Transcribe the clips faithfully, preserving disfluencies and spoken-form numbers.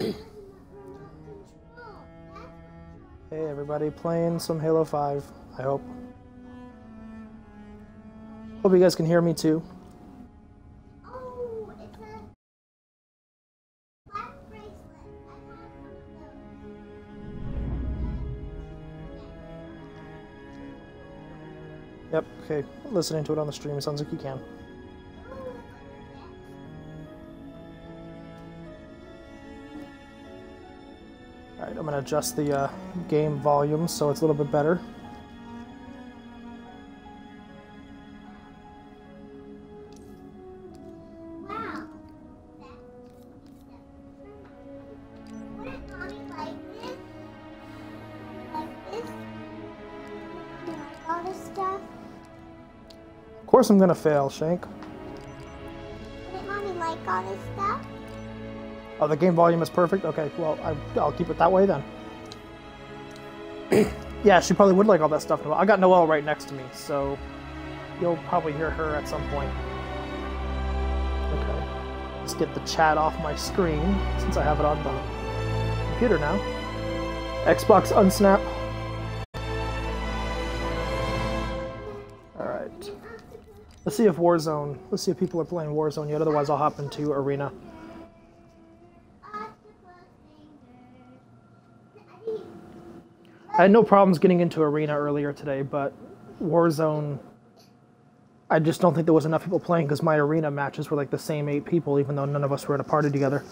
Hey everybody, playing some Halo five, I hope. Hope you guys can hear me too. Oh, it's a black bracelet. Yep, okay. Listening to it on the stream, it sounds like you can. Alright, I'm going to adjust the uh, game volume so it's a little bit better. Wow. Would it not be like this? Like this? A lot of stuff? Of course I'm going to fail, Shank. Would it not be like all this stuff? Oh, the game volume is perfect? Okay, well, I, I'll keep it that way then. Yeah, she probably would like all that stuff. I got Noelle right next to me, so you'll probably hear her at some point. Okay, let's get the chat off my screen, since I have it on the computer now. Xbox Unsnap. Alright. Let's see if Warzone... Let's see if people are playing Warzone yet, otherwise I'll hop into Arena. I had no problems getting into Arena earlier today, but Warzone, I just don't think there was enough people playing because my Arena matches were like the same eight people, even though none of us were at a party together.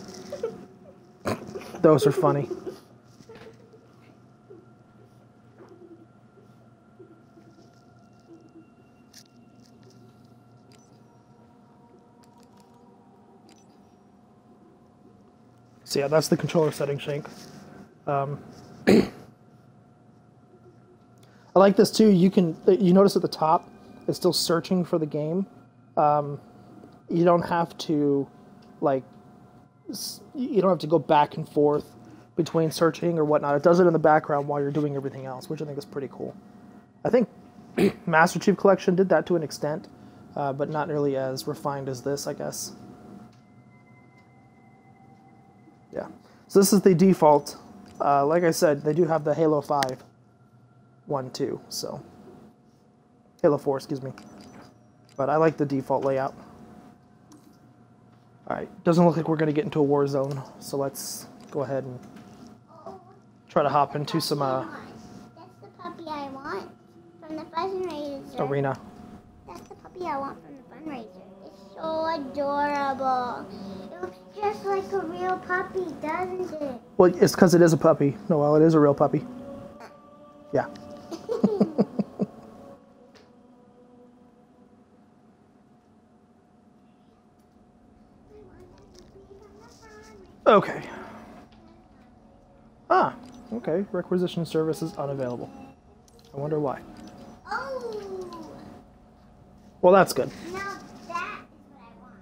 Those are funny. So yeah, that's the controller setting, Shank. Um... I like this too. You can you notice at the top it's still searching for the game. Um, you don't have to like you don't have to go back and forth between searching or whatnot. It does it in the background while you're doing everything else, which I think is pretty cool. I think Master Chief Collection did that to an extent, uh, but not nearly as refined as this, I guess. Yeah. So this is the default. Uh, like I said, they do have the Halo five. One, two, so Halo four, excuse me. But I like the default layout. Alright, doesn't look like we're gonna get into a war zone, so let's go ahead and try to hop into some uh that's the puppy I want from the fundraiser. Arena. That's the puppy I want from the fundraiser. It's so adorable. It looks just like a real puppy, doesn't it? Well, it's because it is a puppy. Noelle, it is a real puppy. Yeah. Okay. Ah, okay. Requisition services unavailable. I wonder why. Oh. Well, that's good. Now that is what I want.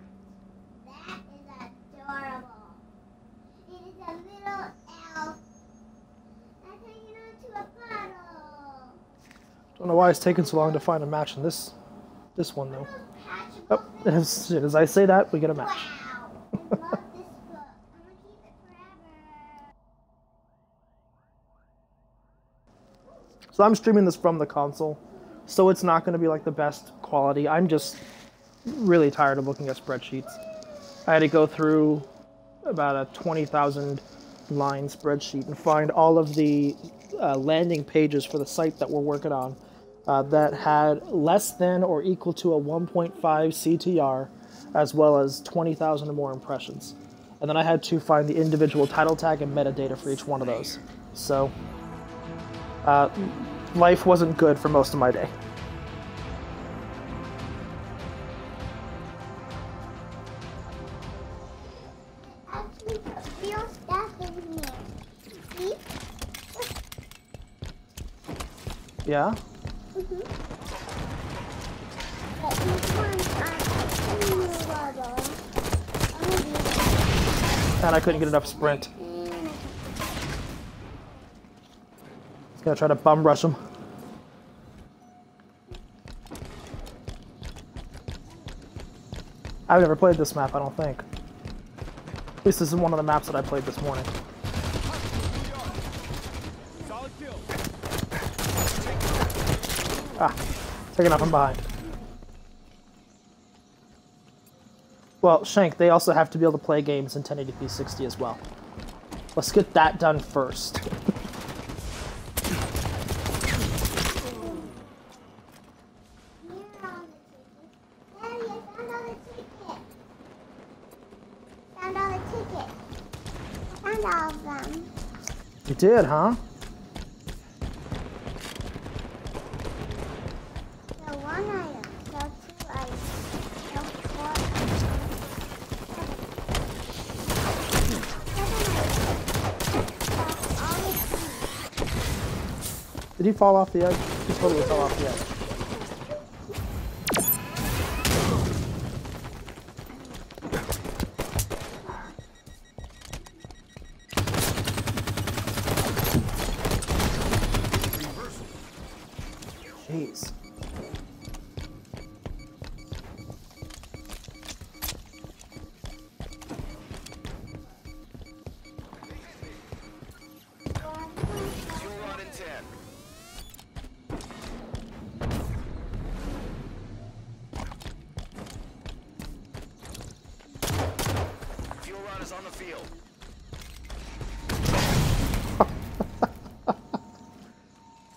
That is adorable. It is a little elf. That's hanging onto a bottle. Don't know why it's taking so long to find a match in this, this one though. Oh, as, as I say that, we get a match. Wow. I love this. So I'm streaming this from the console, so it's not going to be like the best quality. I'm just really tired of looking at spreadsheets. I had to go through about a twenty thousand line spreadsheet and find all of the uh, landing pages for the site that we're working on uh, that had less than or equal to a one point five C T R as well as twenty thousand or more impressions. And then I had to find the individual title tag and metadata for each one of those. So... Uh, life wasn't good for most of my day. Actually, put real stuff in here. See? Yeah? Mm-hmm. But these ones aren't in the and I couldn't get enough sprint. Gonna try to bum rush him. I've never played this map, I don't think. least this is one of the maps that I played this morning. Ah, taking off from behind. Well, Shank, they also have to be able to play games in ten eighty p sixty as well. Let's get that done first. You did, huh? So one item, so two items, so four items. Did he fall off the edge? He totally fell off the edge.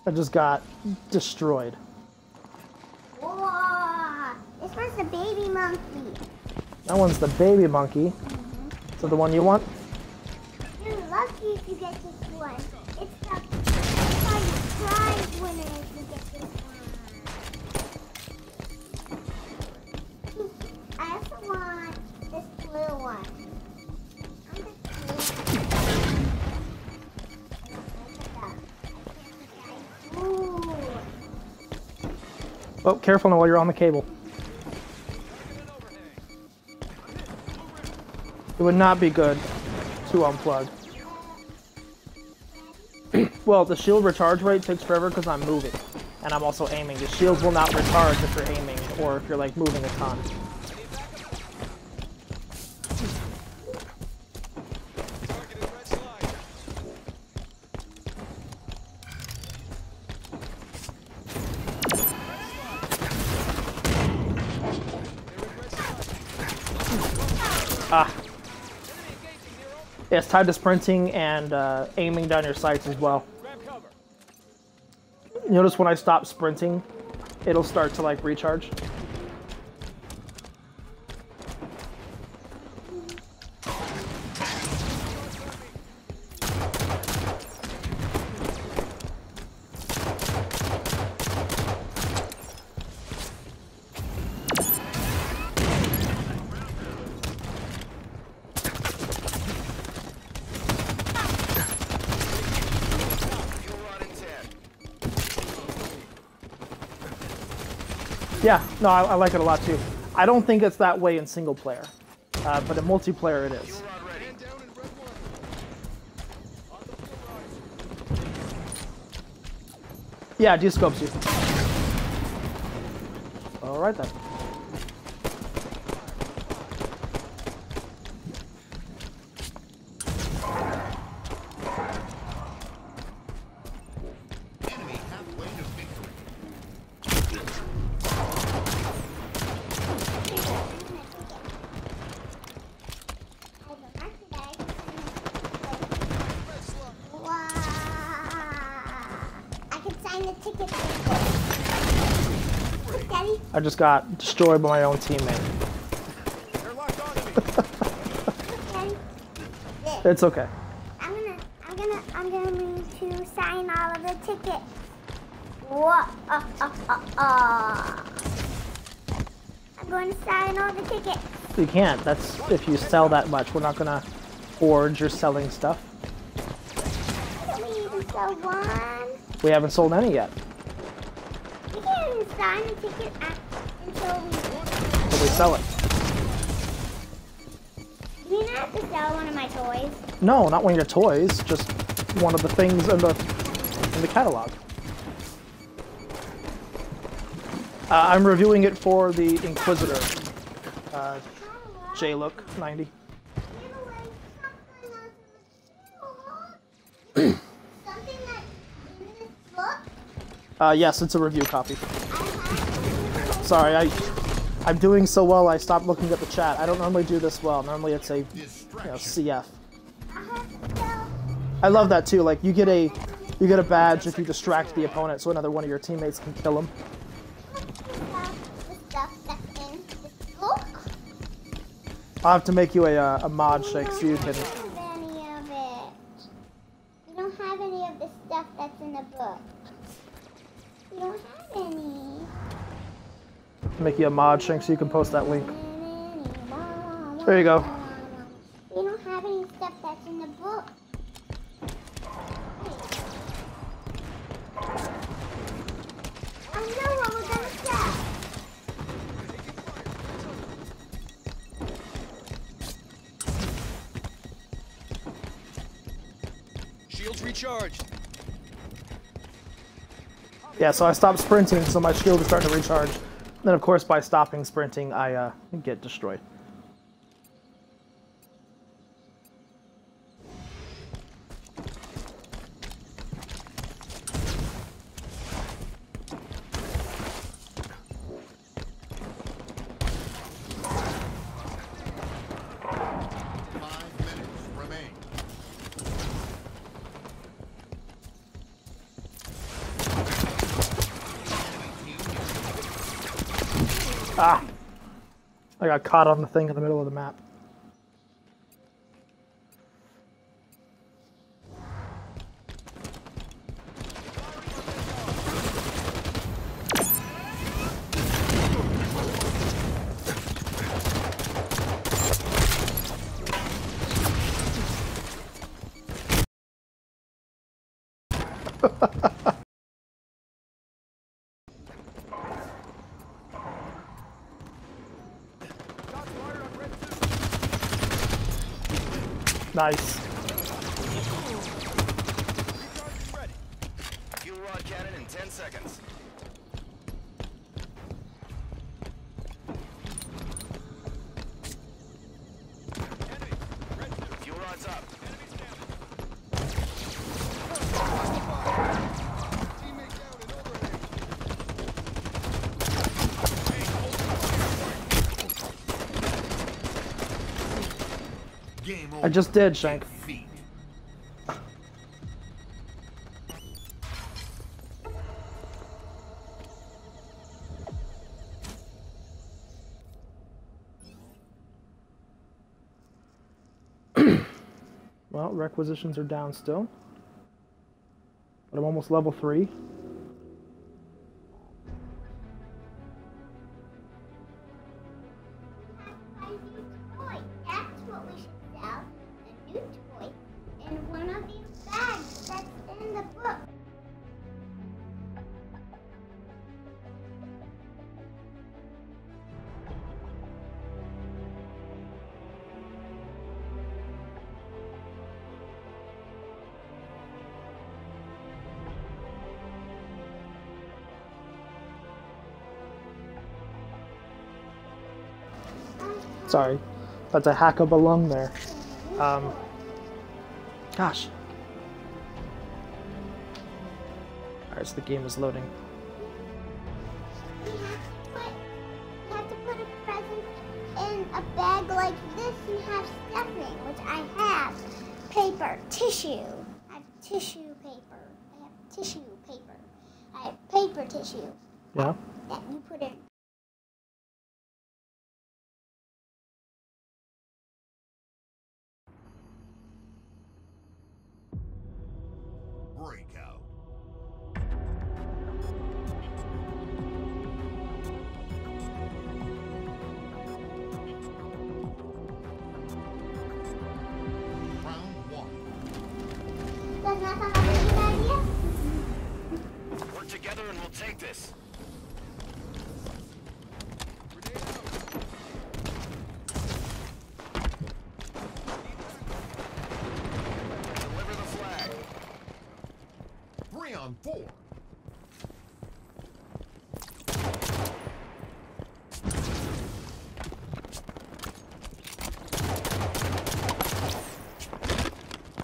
I just got destroyed. Whoa, this one's the baby monkey. That one's the baby monkey. Mm-hmm. Is that the one you want? You're lucky if you get this one. It's the prize winner if you get this one. I also want this blue one. Oh, careful now while you're on the cable. It would not be good to unplug. Well, the shield recharge rate takes forever because I'm moving. And I'm also aiming. The shields will not recharge if you're aiming or if you're like moving a ton. It's tied to sprinting and uh, aiming down your sights as well. Notice when I stop sprinting, it'll start to like recharge. Yeah, no, I, I like it a lot too. I don't think it's that way in single player, uh, but in multiplayer it is. Yeah, it de-scopes you. All right then. I just got destroyed by my own teammate. It's okay. I'm gonna, I'm gonna, I'm gonna need to sign all of the tickets. What? Uh, uh, uh, uh. I'm going to sign all the tickets. You can't. That's if you sell that much. We're not gonna forge or selling stuff. Can we even sell one? We haven't sold any yet. We can't even sign the ticket until we... Until we sell it. Do you not have to sell one of my toys? No, not one of your toys. Just one of the things in the in the catalog. Uh, I'm reviewing it for the Inquisitor. Uh, JLook ninety. Uh, yes, it's a review copy. Sorry, I, I'm doing so well I stopped looking at the chat. I don't normally do this well. Normally it's a, you know, C F. I love that too. Like, you get a, you get a badge if you distract the opponent, so another one of your teammates can kill him. I'll have to make you a, uh, a mod, Shake, so you can... stuff that's in the book. You don't have any. Make you a mod, Shink, so you can post that link. There you go. You don't have any stuff that's in the book. I know what we're gonna get. Shields recharged. Yeah, so I stopped sprinting, so my shield is starting to recharge. And then, of course, by stopping sprinting, I uh, get destroyed. Ah! I got caught on the thing in the middle of the map. Nice. Fuel rod cannon in ten seconds. Fuel rod's up. I just did, Shank. Well, requisitions are down still. But I'm almost level three. Sorry, about to hack up a lung there. Um, gosh. Alright, so the game is loading. You have, have to put a present in a bag like this and have stuffing, which I have. Paper, tissue. I have tissue paper. I have tissue paper. I have paper tissue. Yeah. That you put in.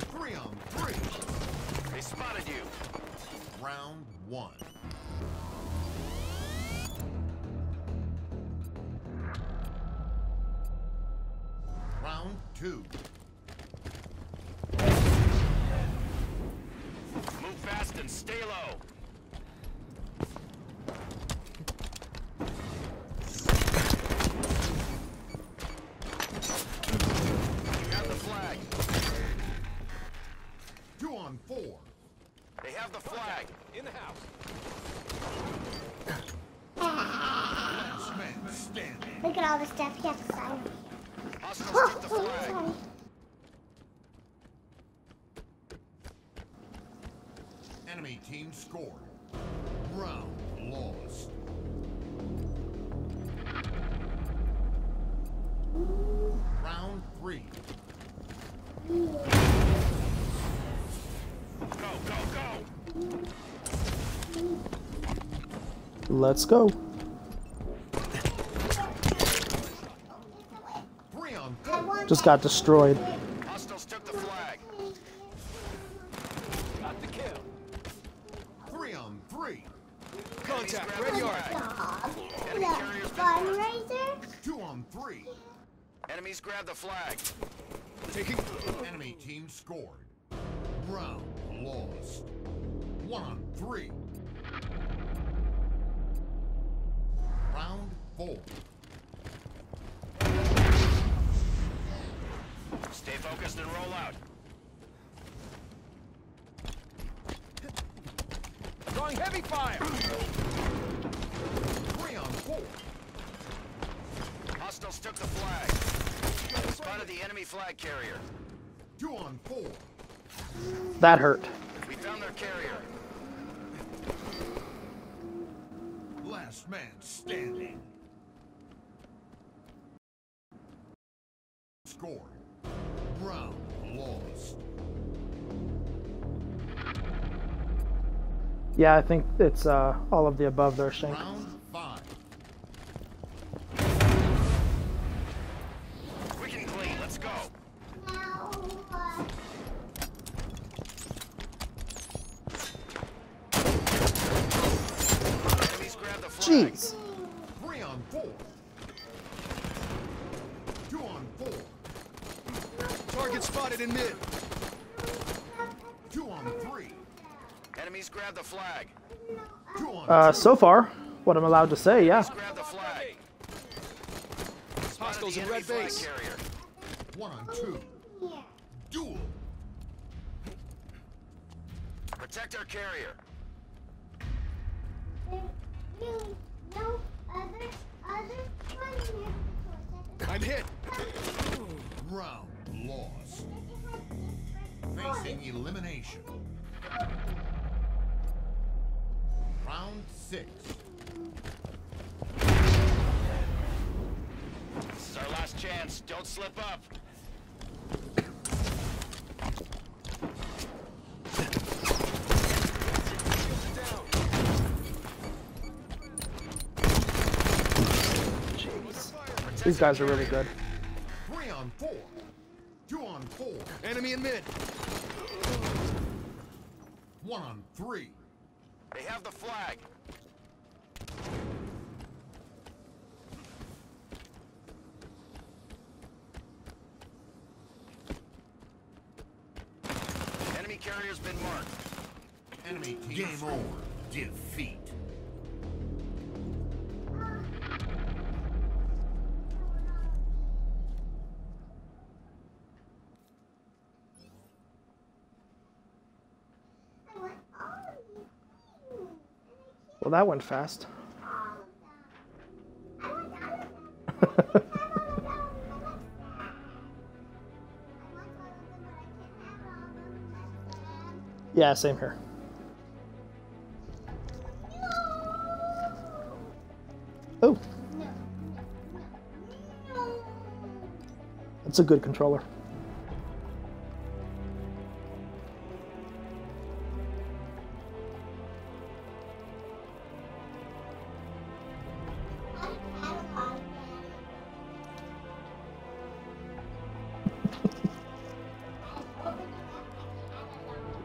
Three on three. They spotted you. Round one. two. Move fast and stay low. You have the flag. Two on four. They have the flag in the house. Ah! Look at all the stuff you have to sign. Oh, the oh, flag. Sorry. Enemy team scored. Round lost. Ooh. Round three. Ooh. Go, go, go. Ooh. Let's go. Just got destroyed. Hostiles took the flag. Got the kill. Three on three. Contact. Red yard. Enemy carriers been. Two on three. Enemies grab the flag. Taking. Enemy team scored. Round lost. One on three. Round four. Stay focused and roll out. Throwing heavy fire. Three on four. Hostiles took the flag. Spotted the enemy flag carrier. Two on four. That hurt. We found their carrier. Last man standing. Score. Round lost. Yeah, I think it's uh, all of the above there, Shank. Round five. Quick and clean, let's go. No. Enemies grab the flag. Jeez. Three on four. Two on four. Target spotted in mid. Two on three. Enemies grab the flag. Two on uh, so far, what I'm allowed to say, yeah. Grab the flag. Hostiles in red base. One on two. Duel. Protect our carrier. There's no other, other one here. I'm hit. Round. Lost. Facing elimination. Round six. This is our last chance. Don't slip up. Jeez. These guys are really good. Three on four. Two on four. Enemy in mid. One on three. They have the flag. Enemy carrier's been marked. Enemy team game over. Defeat. Well, that went fast. Yeah, same here. Oh. That's a good controller.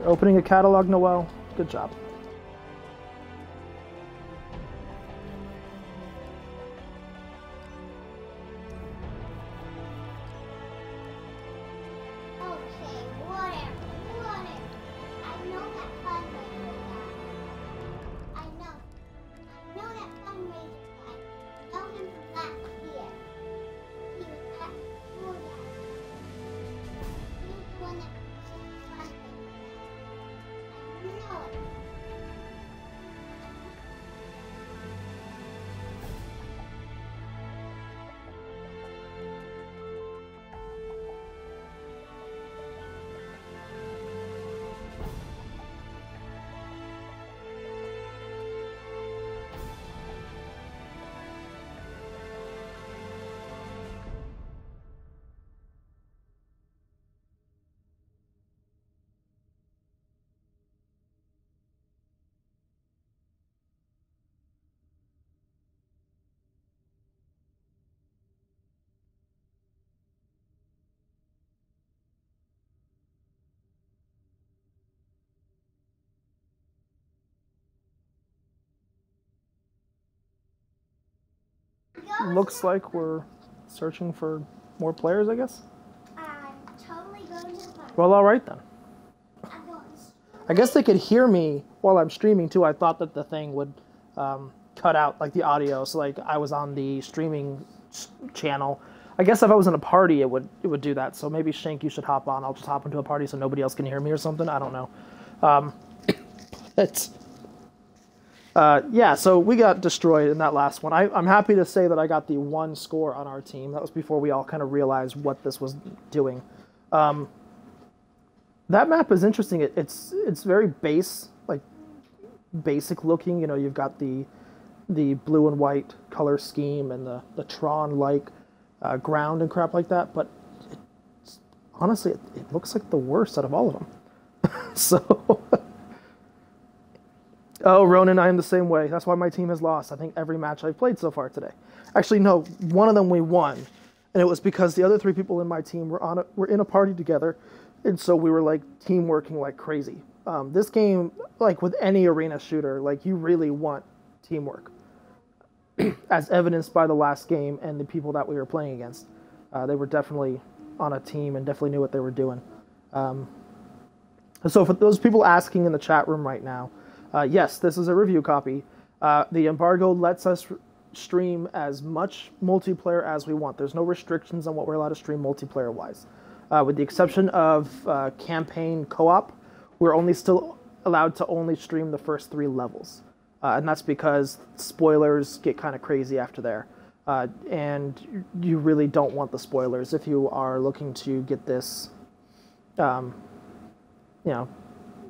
Opening a catalog, Noel. Good job. looks like we're searching for more players, I guess. I'm totally going to the party. Well, all right then. I'm going I guess they could hear me while I'm streaming too. I thought that the thing would um, cut out like the audio, so like I was on the streaming channel. I guess if I was in a party, it would it would do that. So maybe Shank, you should hop on. I'll just hop into a party so nobody else can hear me or something. I don't know. Um, it's. Uh, yeah, so we got destroyed in that last one. I, I'm happy to say that I got the one score on our team. That was before we all kind of realized what this was doing. Um, that map is interesting. It, it's it's very base, like basic looking. You know, you've got the the blue and white color scheme and the the Tron-like uh, ground and crap like that. But it, honestly, it, it looks like the worst out of all of them. So. Oh, Ronan, I am the same way. That's why my team has lost, I think, every match I've played so far today. Actually, no, one of them we won, and it was because the other three people in my team were on a, were in a party together, and so we were, like, team working like crazy. Um, this game, like with any arena shooter, like, you really want teamwork, as evidenced by the last game and the people that we were playing against. Uh, they were definitely on a team and definitely knew what they were doing. Um, so for those people asking in the chat room right now, Uh, yes, this is a review copy. Uh, the embargo lets us stream as much multiplayer as we want. There's no restrictions on what we're allowed to stream multiplayer-wise. Uh, with the exception of uh, campaign co-op, we're only still allowed to only stream the first three levels. Uh, and that's because spoilers get kind of crazy after there. Uh, and you really don't want the spoilers if you are looking to get this, um, you know,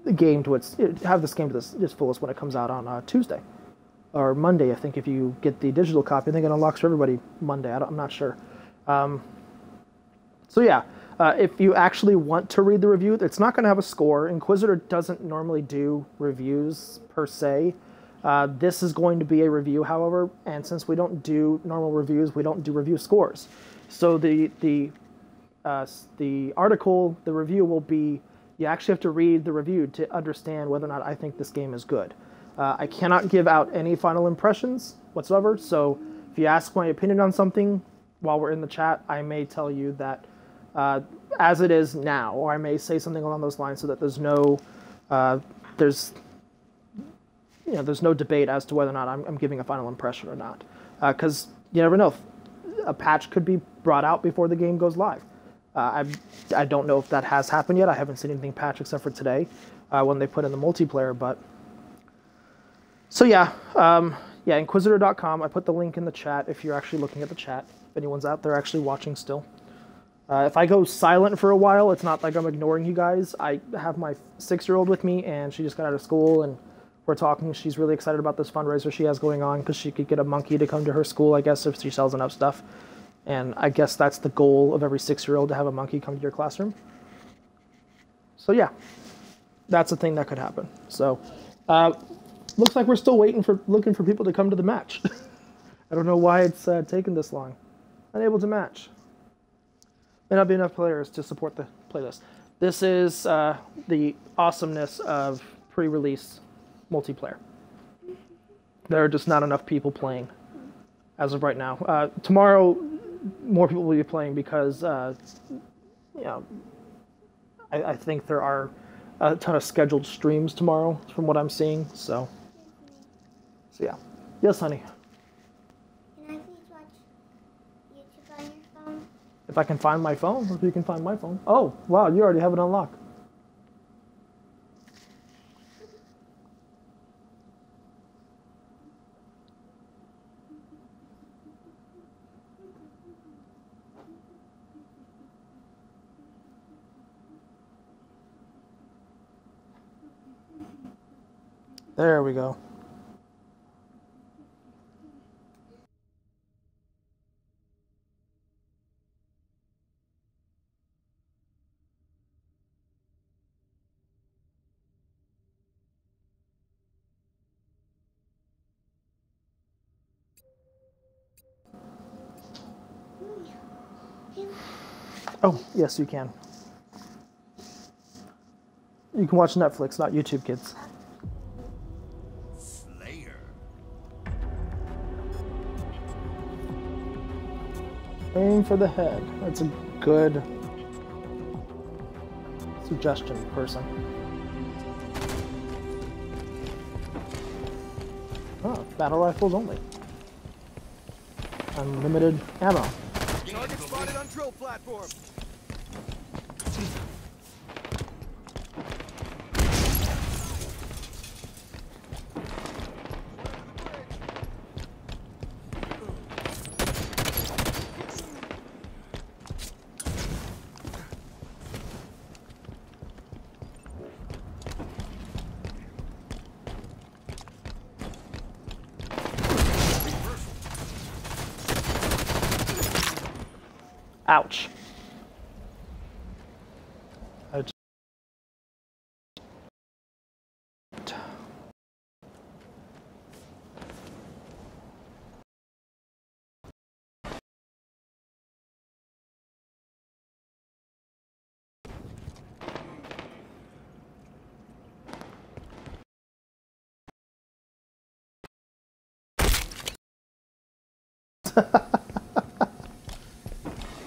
the game to its have this game to this, its fullest when it comes out on uh, Tuesday or Monday. I think if you get the digital copy, I think it unlocks for everybody Monday. I don't, I'm not sure. Um, so yeah, uh, if you actually want to read the review, it's not going to have a score. Inquisitor doesn't normally do reviews per se. Uh, this is going to be a review, however, and since we don't do normal reviews, we don't do review scores. So the the uh, the article, the review will be. You actually have to read the review to understand whether or not I think this game is good. Uh, I cannot give out any final impressions whatsoever, so if you ask my opinion on something while we're in the chat, I may tell you that uh, as it is now, or I may say something along those lines so that there's no, uh, there's, you know, there's no debate as to whether or not I'm, I'm giving a final impression or not. Because uh, you never know, a patch could be brought out before the game goes live. Uh, I, I don't know if that has happened yet. I haven't seen anything patched except for today uh, when they put in the multiplayer. But so yeah, um, yeah, Inquisitor dot com. I put the link in the chat if you're actually looking at the chat. If anyone's out there actually watching still. Uh, if I go silent for a while, it's not like I'm ignoring you guys. I have my six-year-old with me, and she just got out of school, and we're talking. She's really excited about this fundraiser she has going on because she could get a monkey to come to her school, I guess, if she sells enough stuff. And I guess that's the goal of every six-year-old, to have a monkey come to your classroom. So yeah, that's a thing that could happen. So uh, looks like we're still waiting for looking for people to come to the match. I don't know why it's uh, taken this long. Unable to match. May not be enough players to support the playlist. This is uh, the awesomeness of pre-release multiplayer. There are just not enough people playing as of right now. Uh, tomorrow, more people will be playing because, uh, you know, I, I think there are a ton of scheduled streams tomorrow from what I'm seeing. So, so yeah. Yes, honey. Can I please watch YouTube on your phone? If I can find my phone, if you can find my phone. Oh, wow, you already have it unlocked. There we go. Oh, yes, you can. You can watch Netflix, not YouTube, kids. Aim for the head. That's a good suggestion, person. Oh, battle rifles only. Unlimited ammo. Target spotted on drill platform. Ouch. I just...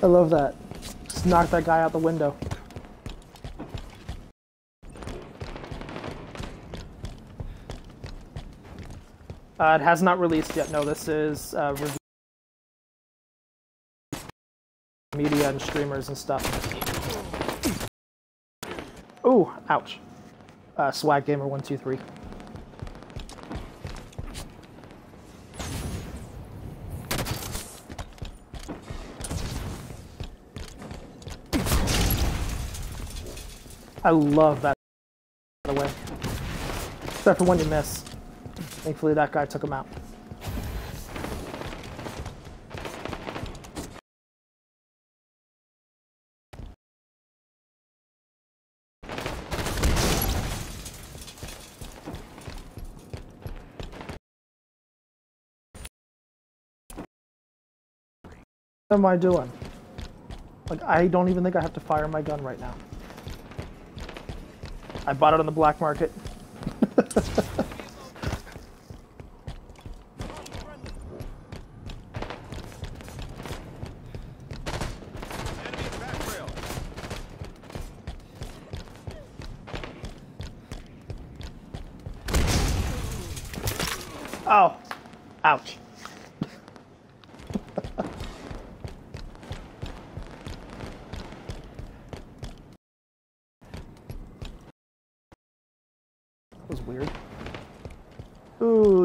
I love that. Just knock that guy out the window. Uh, it has not released yet. No, this is uh, review media and streamers and stuff. Ooh, ouch. Uh, Swaggamer one two three. I love that, by the way. Except for when you miss. Thankfully that guy took him out. What am I doing? Like, I don't even think I have to fire my gun right now. I bought it on the black market. Oh, ouch.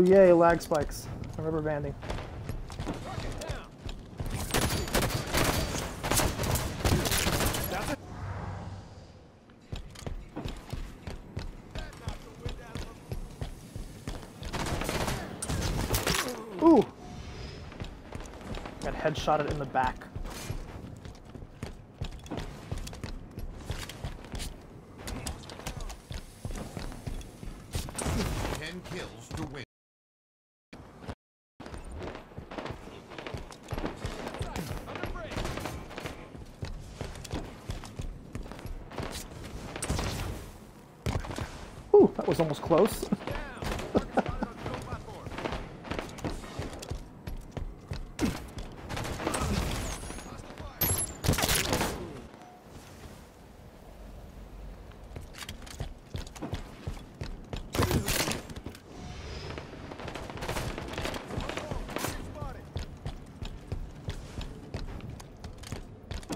Yay, lag spikes. I remember banding. Ooh! Got headshotted in the back. Ten kills to win. Was almost close.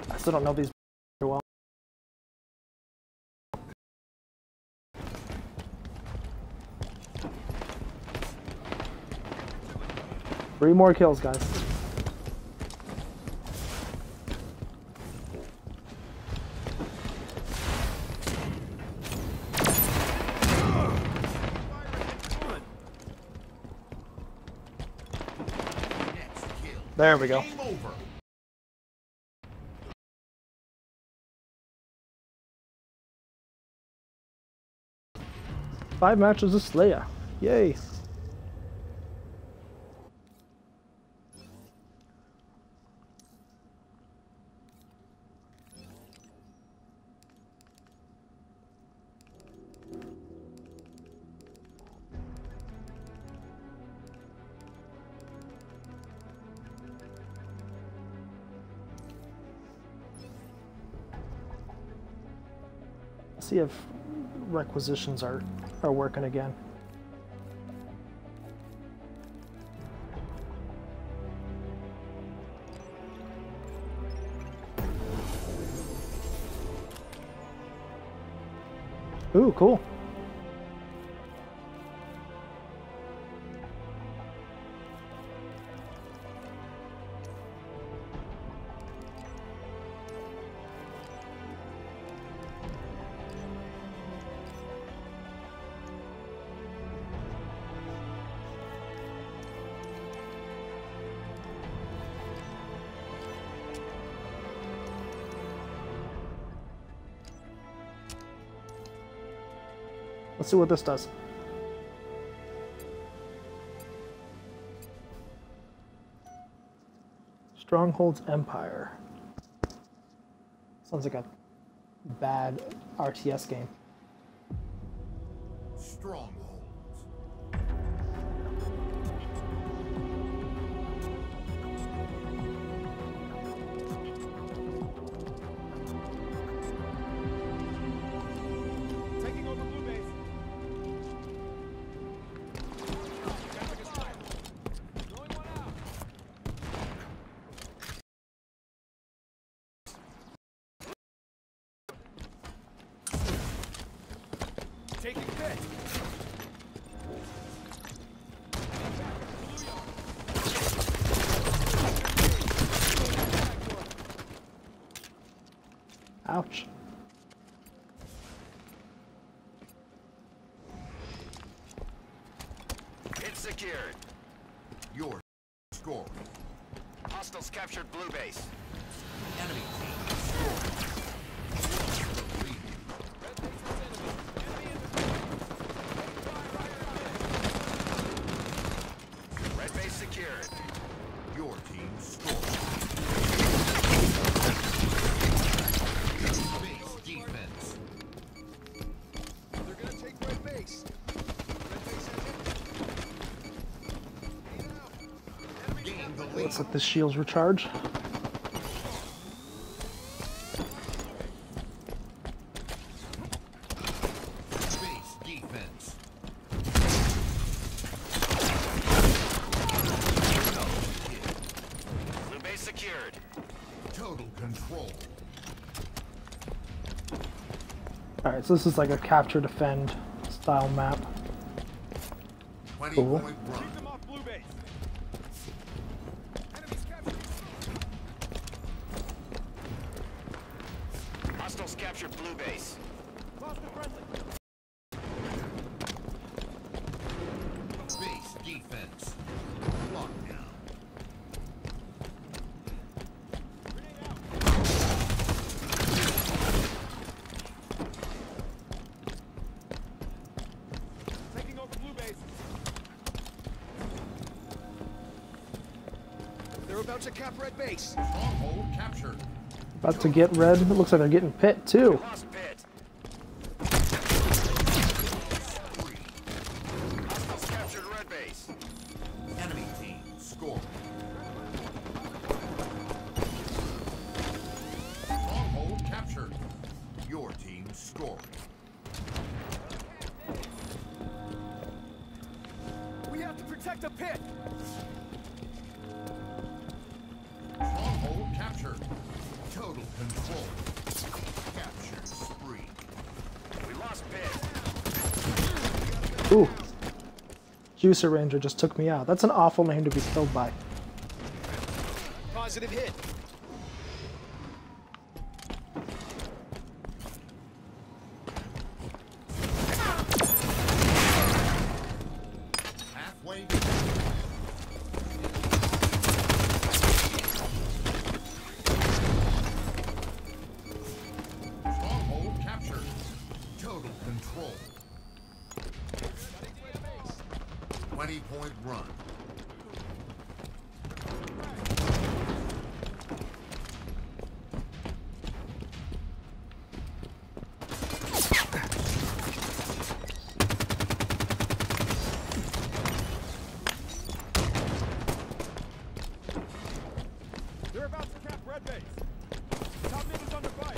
I still don't know these. Three more kills, guys. There we go. Five matches of Slayer. Yay. See if requisitions are, are working again. Ooh, cool. Let's see what this does. Strongholds Empire. Sounds like a bad R T S game. Strongholds. Ouch. It's secured. Your score. Hostiles captured blue base. Enemy team scored. Let's let the shields recharge. Space defense. Blue base secured. Total control. All right, so this is like a capture defend style map. Cool. To cap red base. Stronghold captured. About to get red. It looks like they're getting pit too. Ooh, Juicer Ranger just took me out. That's an awful name to be killed by. Positive hit. Halfway. Stronghold captured. Total control. twenty point run. They're about to cap red base. Top mid is under fire.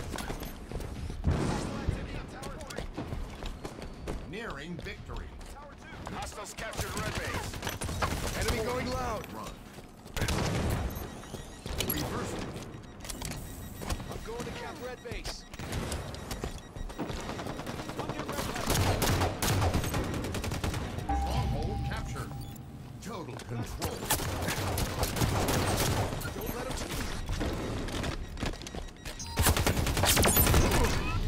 securing victory. Hostiles captured red base. Enemy going loud. Run. Reversal. I'm going to cap red base. Stronghold captured. Total control. Don't let him squeeze.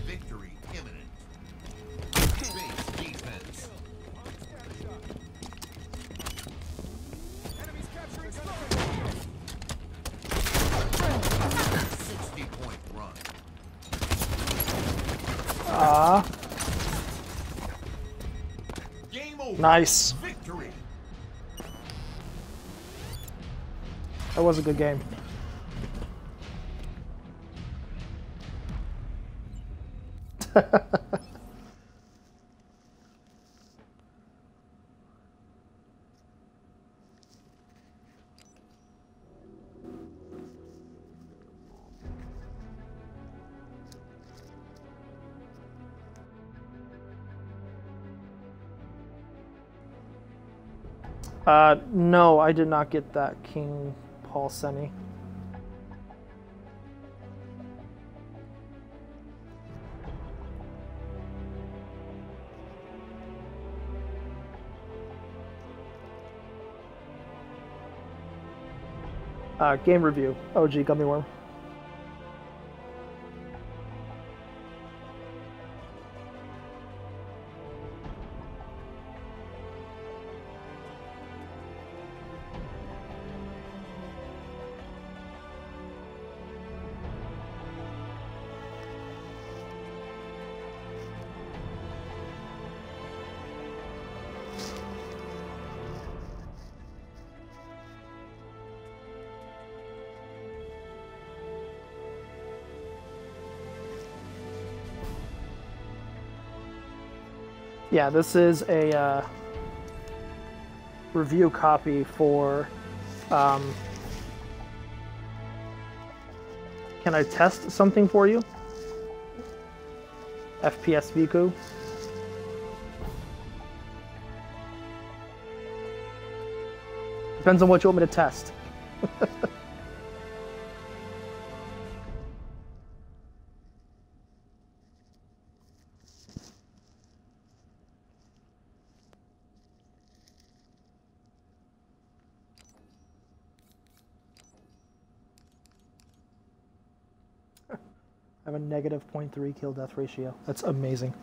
Victory imminent. Base defense. Enemies capturing target. sixty point run. Ah. Game over. Nice. Victory. That was a good game. uh, no, I did not get that King Paul semi. Uh, game review. O G Gummy Worm. Yeah, this is a uh, review copy for, um, can I test something for you? F P S Viku. Depends on what you want me to test. I have a negative zero point three kill death ratio. That's amazing.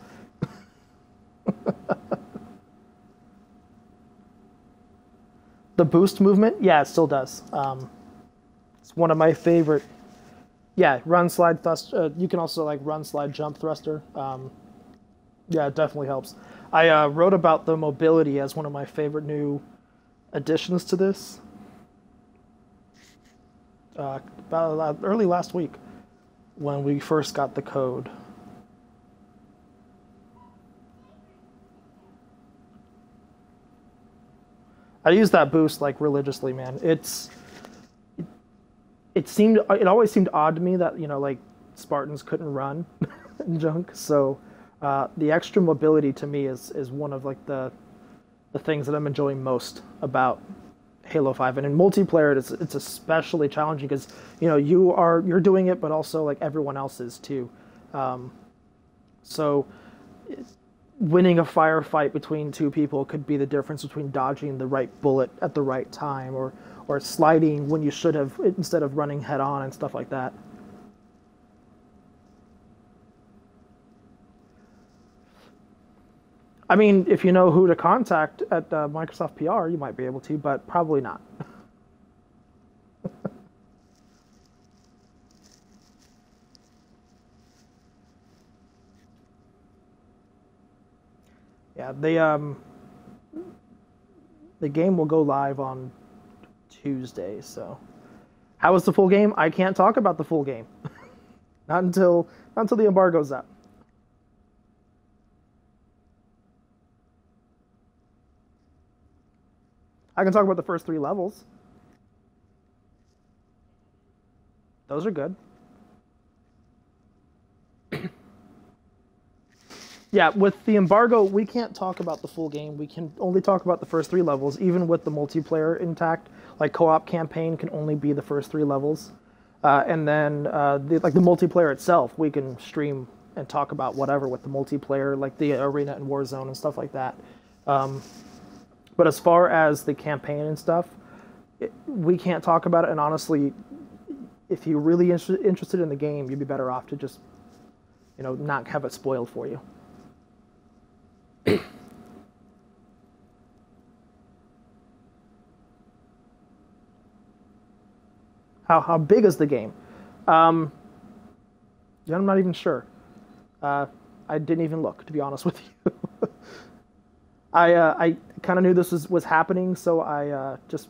The boost movement? Yeah, it still does. Um, it's one of my favorite. Yeah, run, slide, thruster. Uh, you can also like run, slide, jump, thruster. Um, yeah, it definitely helps. I uh, wrote about the mobility as one of my favorite new additions to this. Uh, about early last week, when we first got the code. I use that boost like religiously, man. It's it, it seemed it always seemed odd to me that, you know, like Spartans couldn't run and junk. So uh, the extra mobility to me is is one of like the the things that I'm enjoying most about Halo five, and in multiplayer it's it's especially challenging because, you know, you are you're doing it, but also like everyone else is too. Um, so winning a firefight between two people could be the difference between dodging the right bullet at the right time, or or sliding when you should have instead of running head on and stuff like that. I mean, if you know who to contact at uh, Microsoft P R, you might be able to, but probably not. Yeah, they, um, the game will go live on Tuesday, so. How was the full game? I can't talk about the full game. Not until, not until the embargo's up. I can talk about the first three levels. Those are good. yeah, with the embargo, we can't talk about the full game. We can only talk about the first three levels, even with the multiplayer intact. Like, co-op campaign can only be the first three levels. Uh, and then, uh, the, like, the multiplayer itself, we can stream and talk about whatever with the multiplayer, like the Arena and Warzone and stuff like that. Um, but as far as the campaign and stuff, it, we can't talk about it. And honestly, if you're really inter interested in the game, you'd be better off to just, you know, not have it spoiled for you. How, how big is the game? Um, yeah, I'm not even sure. Uh, I didn't even look, to be honest with you. I, uh, I kind of knew this was, was happening, so I uh, just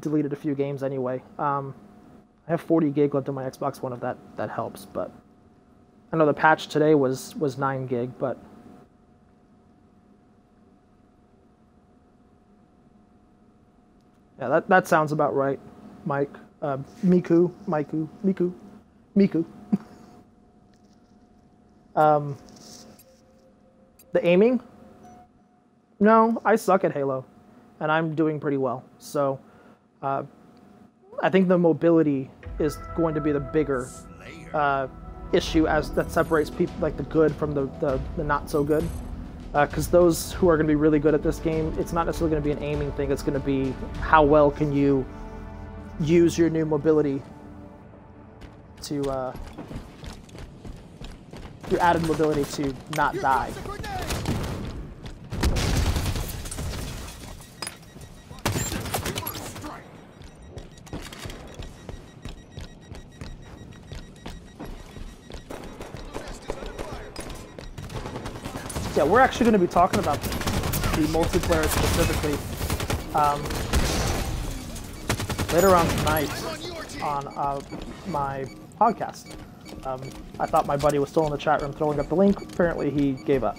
deleted a few games anyway. Um, I have forty gig left on my Xbox One, if that, that helps. But I know the patch today was, was nine gig, but... Yeah, that, that sounds about right, Mike. Uh, Miku, Miku, Miku, Miku. um, the aiming? No, I suck at Halo, and I'm doing pretty well. So, uh, I think the mobility is going to be the bigger uh, issue as that separates people, like the good from the, the, the not so good. Because uh, those who are going to be really good at this game, it's not necessarily going to be an aiming thing. It's going to be how well can you use your new mobility to uh, your added mobility to not die. Yeah, we're actually going to be talking about the multiplayer specifically um, later on tonight on uh, my podcast. Um, I thought my buddy was still in the chat room throwing up the link. Apparently he gave up.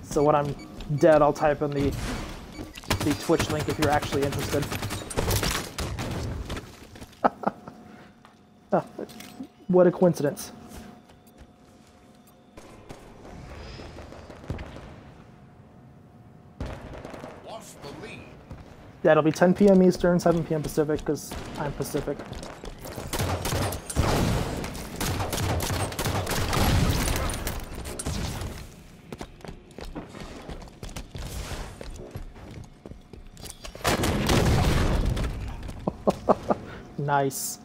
So when I'm dead, I'll type in the, the Twitch link if you're actually interested. What a coincidence. That'll be ten p m Eastern, seven p m Pacific, because I'm Pacific. Nice.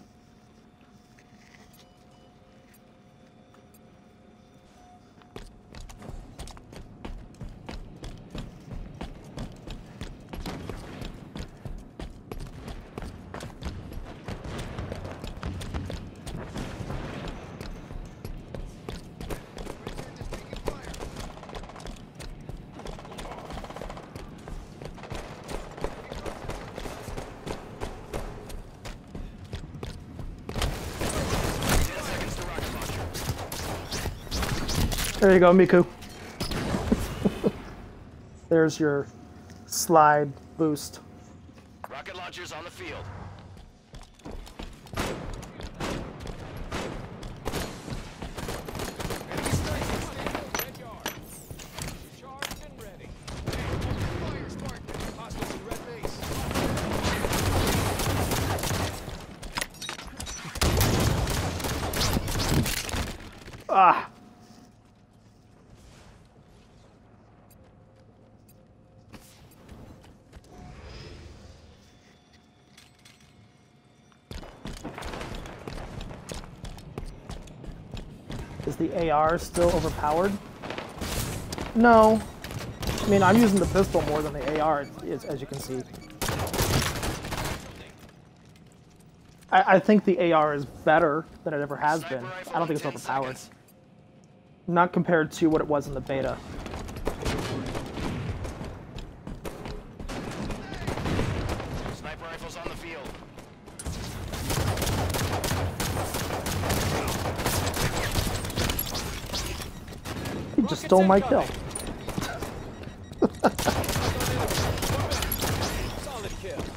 There you go, Miku. There's your slide boost. Rocket launchers on the field. Ah. The A R is still overpowered? No. I mean, I'm using the pistol more than the A R, as, as you can see. I, I think the A R is better than it ever has been. I don't think it's overpowered. Not compared to what it was in the beta. Stole my kill.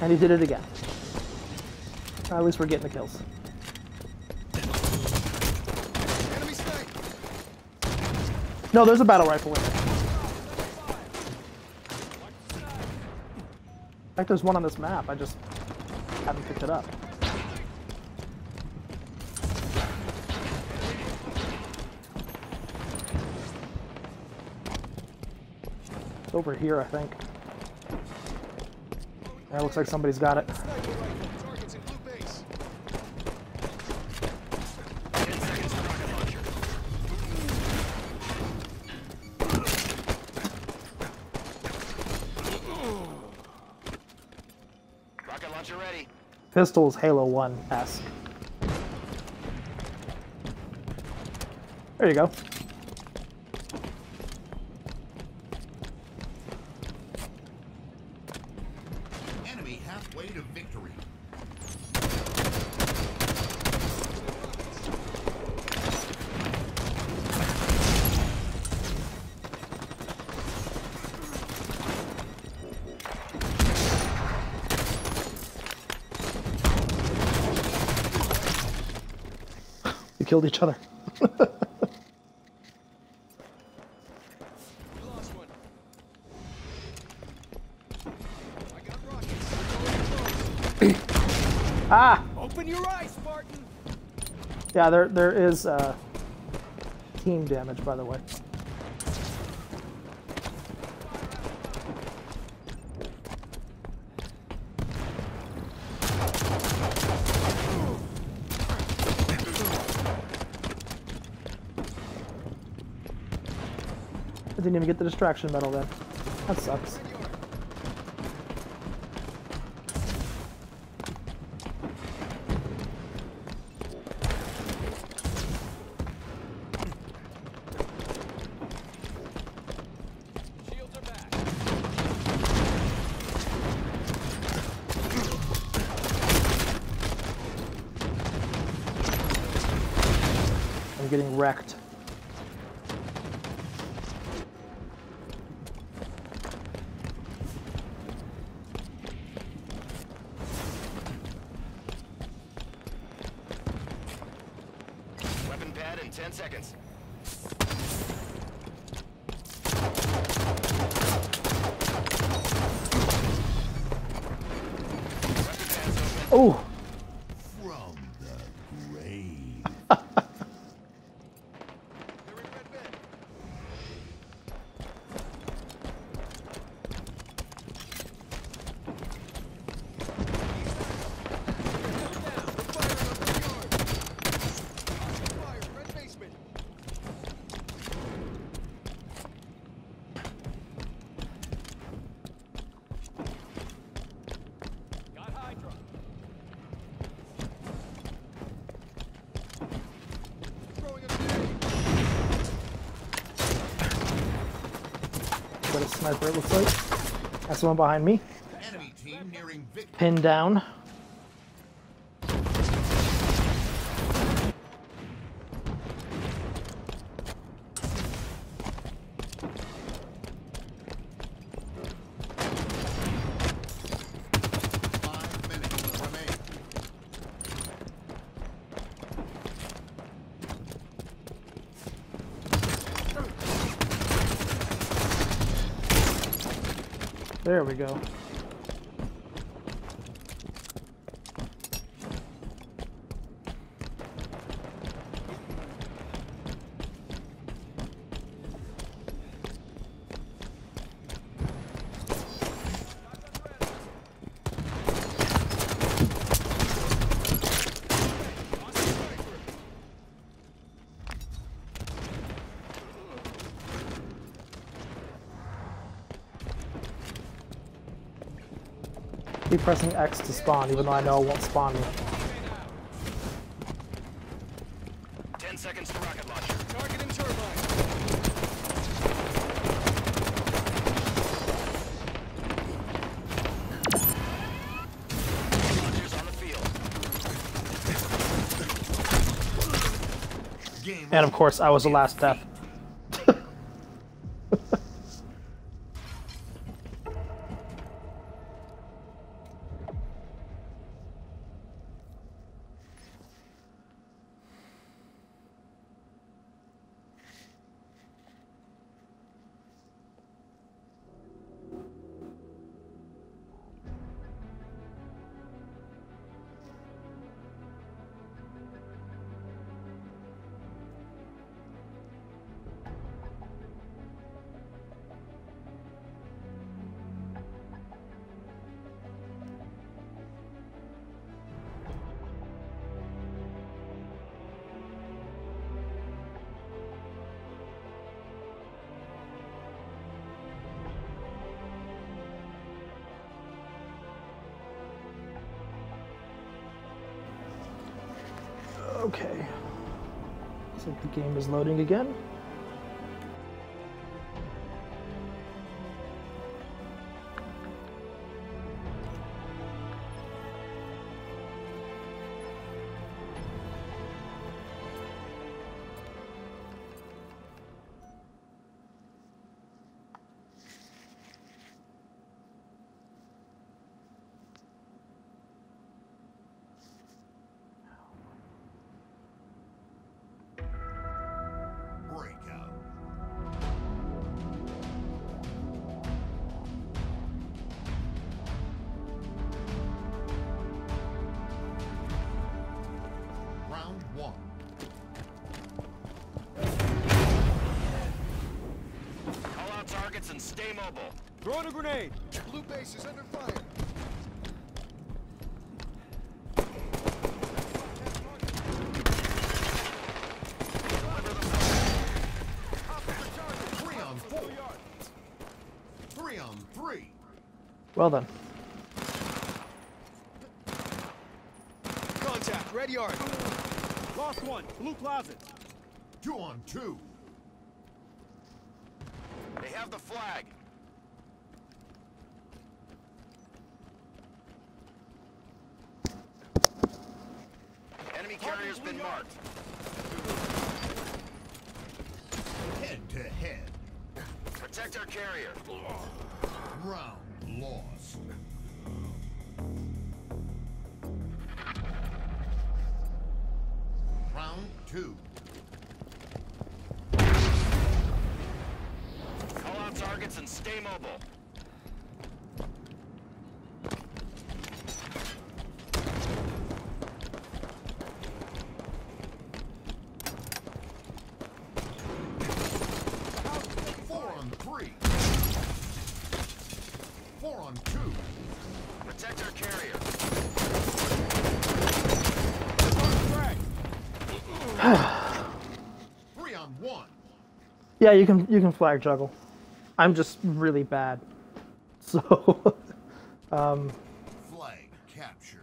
And he did it again. Uh, at least we're getting the kills. No, there's a battle rifle in there. In fact, there's one on this map. I just haven't picked it up. It's over here, I think. Yeah, it looks like somebody's got it. Pistols Halo one-esque. There you go. Enemy halfway to victory. Killed each other. Ah! Open your eyes, Spartan. Yeah, there there is uh, team damage, by the way. Didn't even get the distraction medal then. That sucks. Shields are back. I'm getting wrecked. ten seconds. Oh. From the grave. Got a sniper, it looks like. That's the one behind me. Enemy team nearing victory. Pinned down. There we go. Keep pressing X to spawn, even though I know it won't spawn me. Ten seconds to rocket launcher. Target in turbine. Launchers on the field. And of course, I was the last death. Okay. Looks like the game is loading again. And stay mobile. Throwing a grenade. Blue base is under fire. Three on four. Three on three. Well done. Contact. Red yard. Lost one. Blue closet. Two on two. They have the flag. Enemy carrier's been marked. Head to head. Protect our carrier. Round lost. Round two. Targets and stay mobile. Four on three. Four on two. Protect our carrier. Three on one. Yeah, you can you can flag juggle. I'm just really bad, so um, flag capture.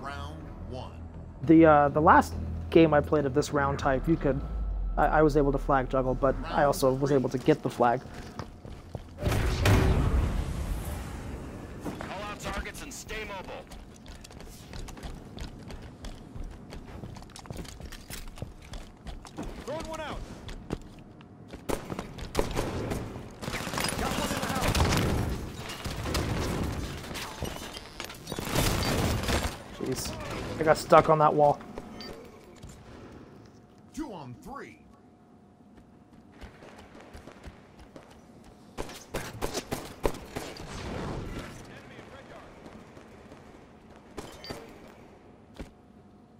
Round one. The uh, the last game I played of this round type, you could, I, I was able to flag juggle, but round I also three. was able to get the flag. Call out targets and stay mobile. Throwing one out. I got stuck on that wall. Two on three.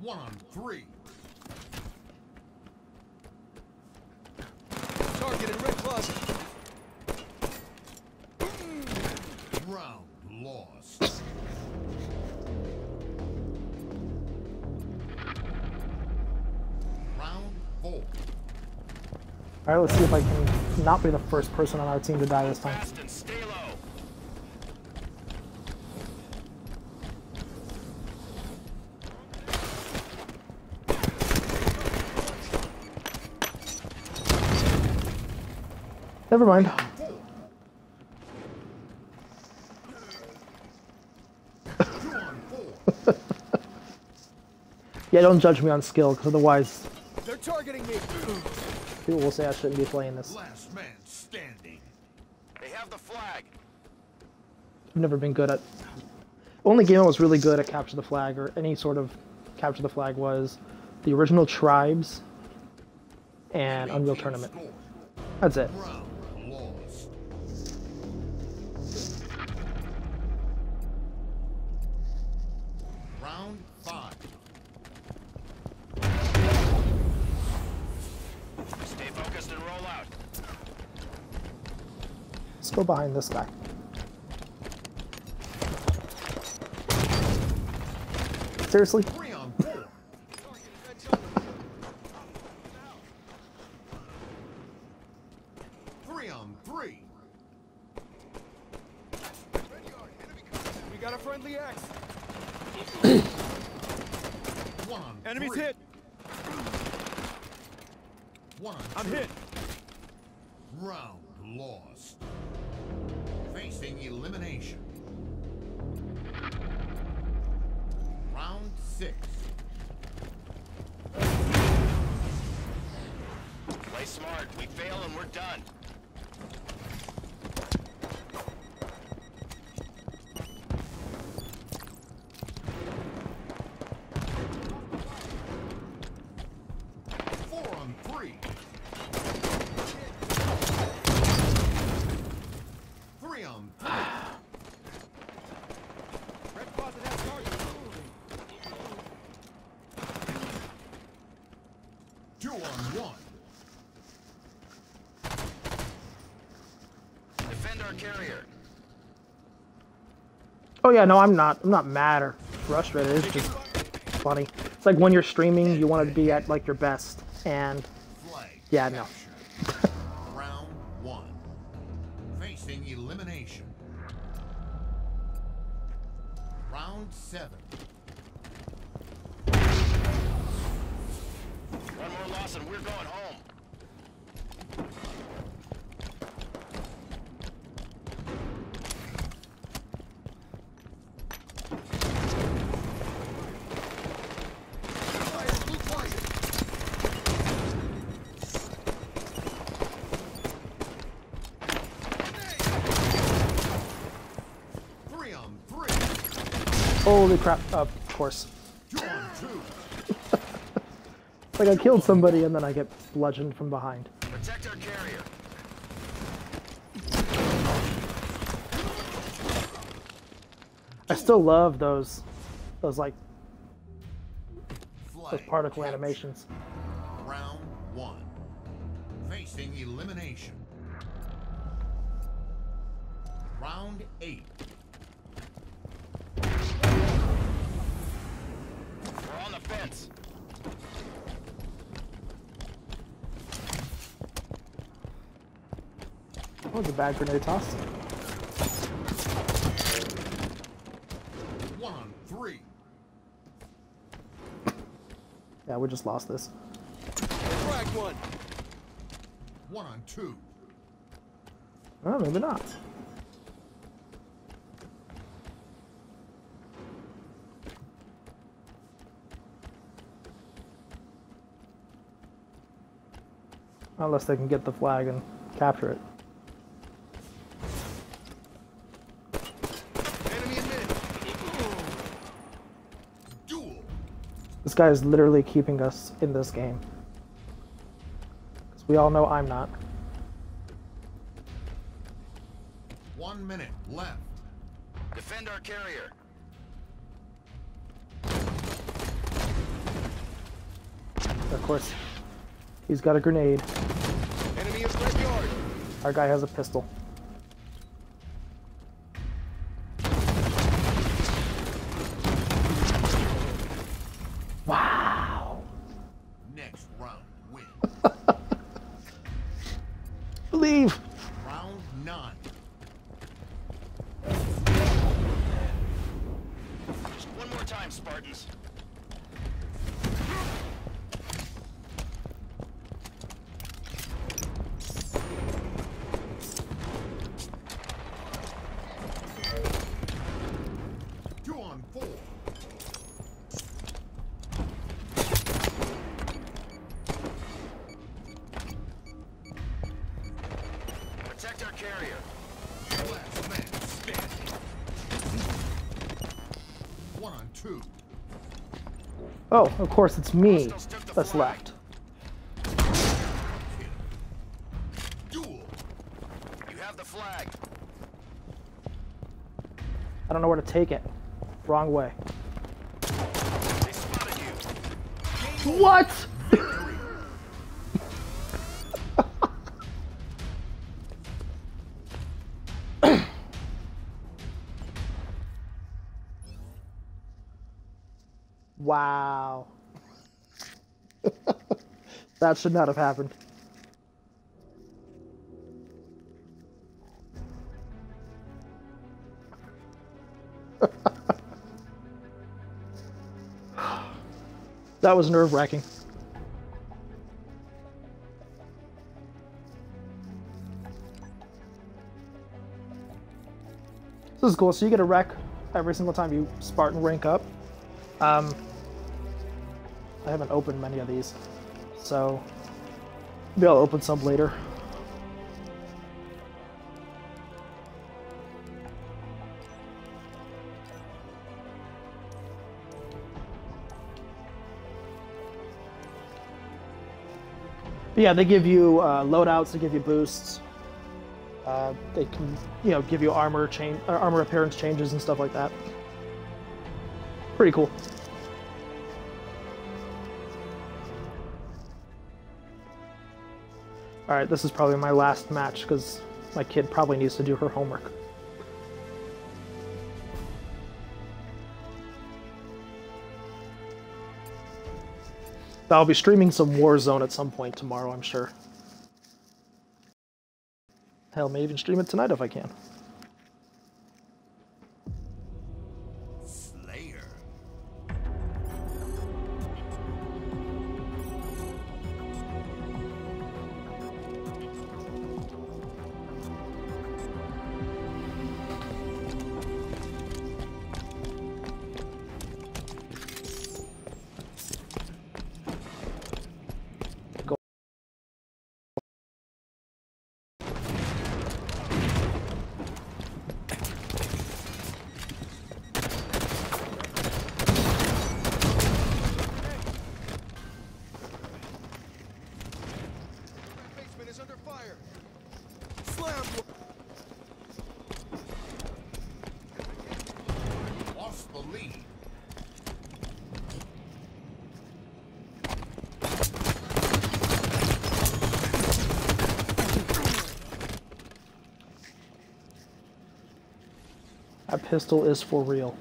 One on three. Target in red closet. Round lost. Alright, let's see if I can not be the first person on our team to die this time. Never mind. Yeah, don't judge me on skill, because otherwise... They're targeting me. People will say I shouldn't be playing this. Last man standing. They have the flag. I've never been good at. Only game I was really good at capture the flag or any sort of capture the flag was the original Tribes and Unreal Tournament. That's it. Round five. Let's go behind this guy. Seriously? Three on three. We got a friendly axe. One on three. Enemies hit. One, I'm hit. Round lost. Facing elimination. Round six. Play smart. We fail and we're done. Oh yeah, no, I'm not. I'm not mad or frustrated. It's just funny. It's like when you're streaming, you want to be at like your best, and yeah, no. Round one, facing elimination. Round seven. One more loss and we're going home. Holy crap, oh, of course. It's like I killed somebody and then I get bludgeoned from behind. Protect our carrier. I still love those, those like, those particle Flight. Animations. Round one, facing elimination. Round eight. Fence. That was a bad grenade toss. One on three. Yeah, we just lost this. Frag one. One on two. Oh, maybe not. Unless they can get the flag and capture it. Enemy admitted. Duel. This guy is literally keeping us in this game. Because we all know I'm not. One minute left. Defend our carrier. Of course. He's got a grenade. Enemy is left yard. Our guy has a pistol. Wow. Next round win. Leave. Round nine. Just one more time, Spartans. Oh, of course it's me that's left. Duel. You have the flag. I don't know where to take it. Wrong way. They spotted you. What? Wow. That should not have happened. That was nerve-wracking. This is cool. So you get a wreck every single time you Spartan rank up. Um, I haven't opened many of these, so maybe I'll open some later. But yeah, they give you uh, loadouts, they give you boosts. Uh, they can, you know, give you armor change, uh, armor appearance changes and stuff like that. Pretty cool. All right, this is probably my last match because my kid probably needs to do her homework. I'll be streaming some Warzone at some point tomorrow, I'm sure. Hell, may even stream it tonight if I can. Slayer. Pistol is for real.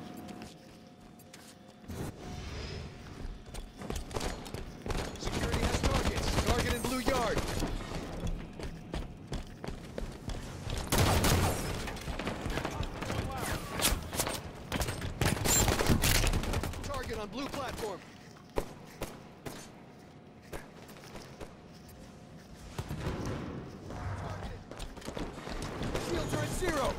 Security has targets. Target in blue yard. Target on blue platform. Target. Shields are at zero.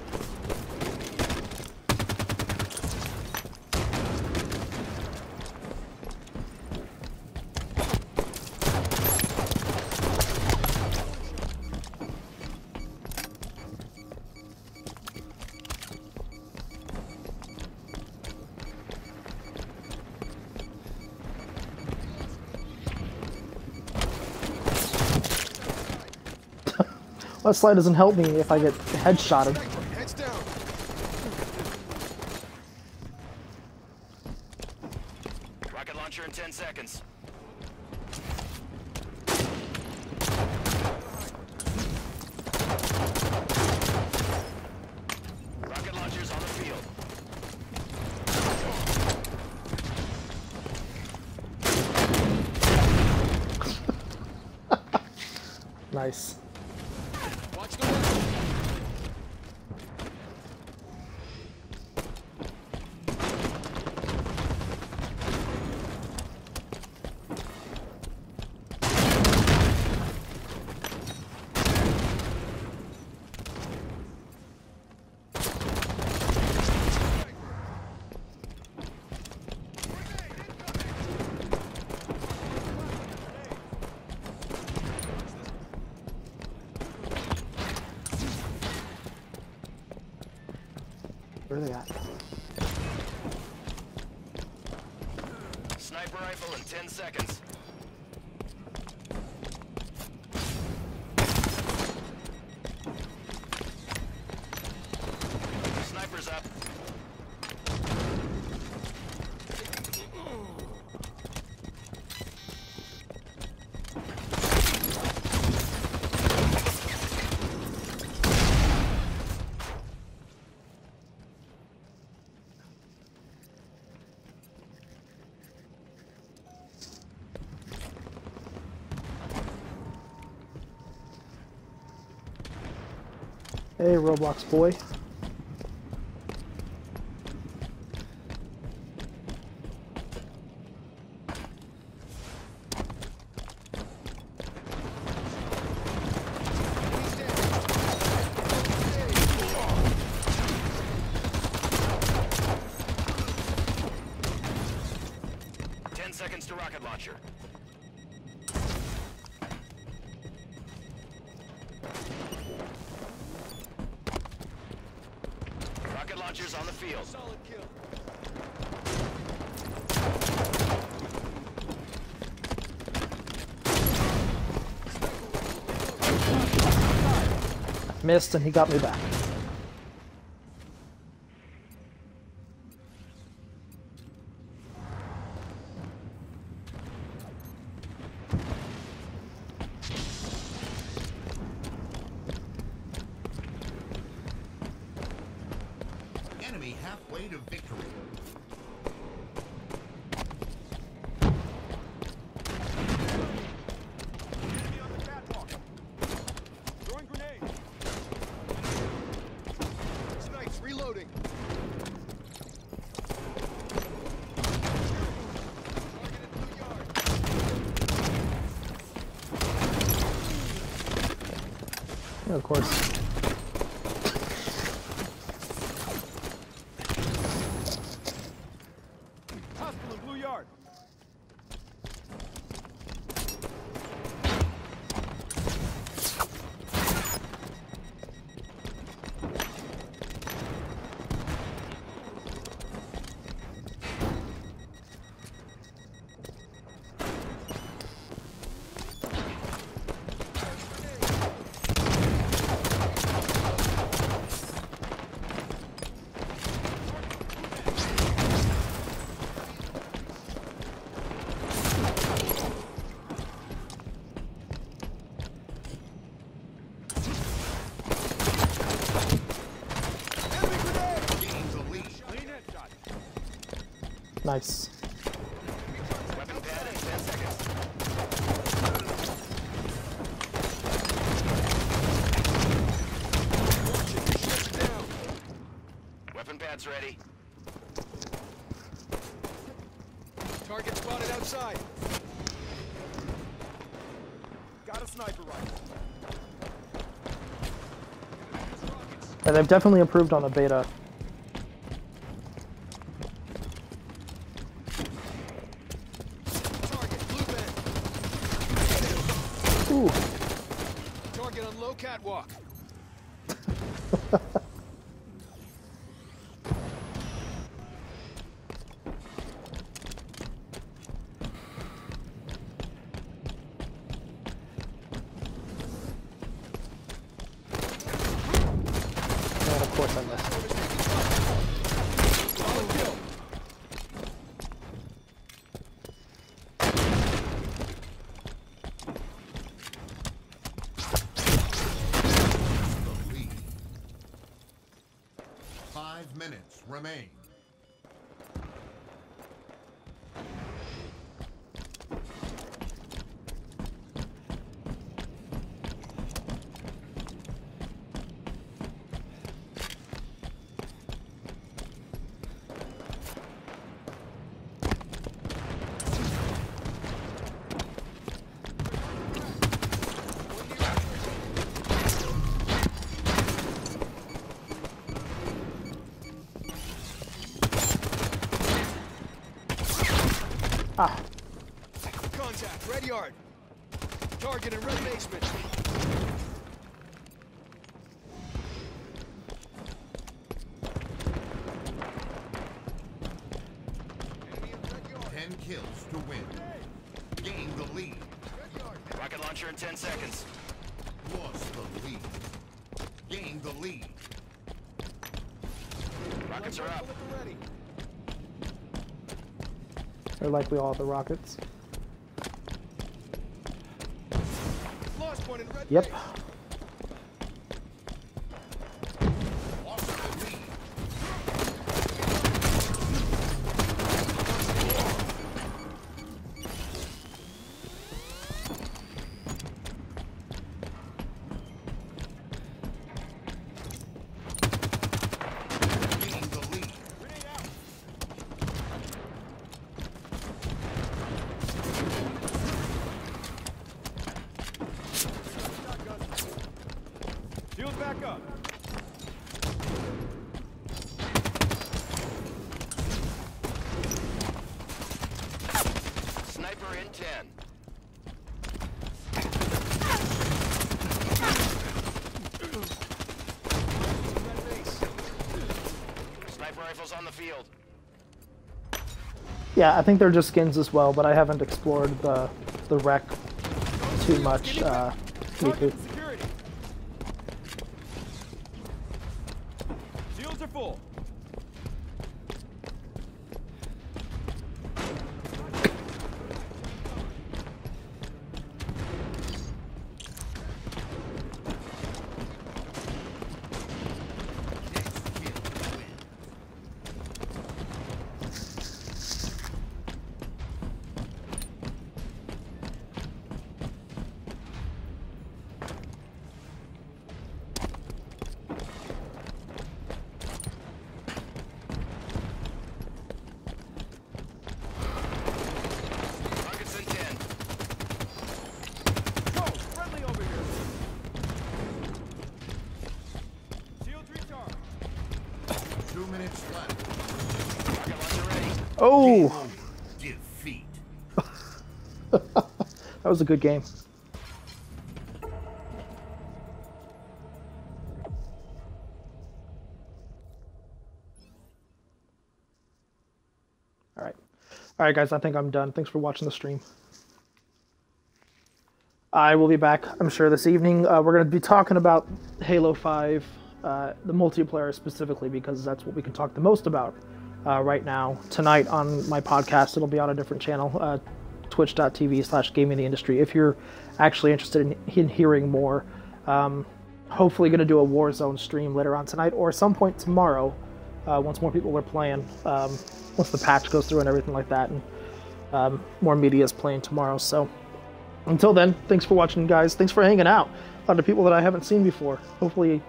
Left slide doesn't help me if I get headshotted. Rocket launcher in ten seconds. Rocket launchers on the field. Nice. Where are they at? Sniper rifle in ten seconds. Sniper's up. Hey, Roblox boy. launcher. Rocket launchers on the field. Solid kill. Missed, and he got me back. Enemy halfway to victory. Of course. Hospital Blue Yard. Nice. Weapon pad in ten seconds. Weapon pad's ready. Target spotted outside. Got a sniper rifle. And they've definitely improved on the beta. Target on low catwalk. And of course I missed. Solid kill. Minutes remain. Ah. Contact, red yard. Target in red basement. Enemy in red yard. Ten kills to win. Gain the lead. Red yard. Rocket launcher in ten seconds. Lost the lead. Gain the lead. Rockets are up. They're like we all have the rockets. Yep. Back up. Sniper in ten. Sniper rifles on the field. Yeah, I think they're just skins as well, but I haven't explored the the wreck too much. Uh, Miku. Shields are full. Oh! Defeat. That was a good game. Alright. Alright guys, I think I'm done. Thanks for watching the stream. I will be back, I'm sure, this evening. Uh, we're going to be talking about Halo five, uh, the multiplayer specifically, because that's what we can talk the most about. Uh, right now, tonight on my podcast, it'll be on a different channel, uh, twitch dot t v slash gaming the industry. If you're actually interested in, in hearing more, um, hopefully going to do a Warzone stream later on tonight or some point tomorrow, uh, once more people are playing, um, once the patch goes through and everything like that, and um, more media is playing tomorrow. So until then, thanks for watching, guys. Thanks for hanging out. A lot of people that I haven't seen before. Hopefully